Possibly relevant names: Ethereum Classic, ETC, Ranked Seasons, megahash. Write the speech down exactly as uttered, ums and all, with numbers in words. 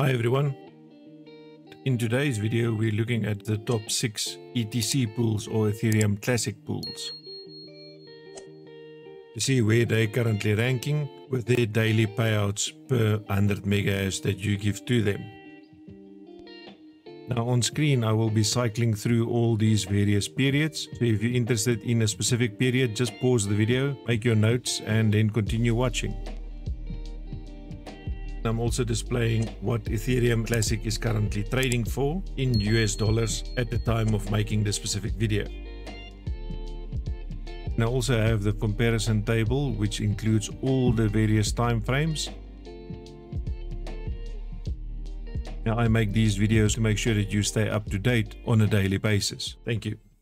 Hi everyone, in today's video we're looking at the top six E T C pools or Ethereum Classic pools to see where they're currently ranking with their daily payouts per one hundred megahash that you give to them. Now on screen I will be cycling through all these various periods, so if you're interested in a specific period just pause the video, make your notes and then continue watching. I'm also displaying what Ethereum Classic is currently trading for in U S dollars at the time of making this specific video. And I also have the comparison table which includes all the various time frames. Now I make these videos to make sure that you stay up to date on a daily basis. Thank you.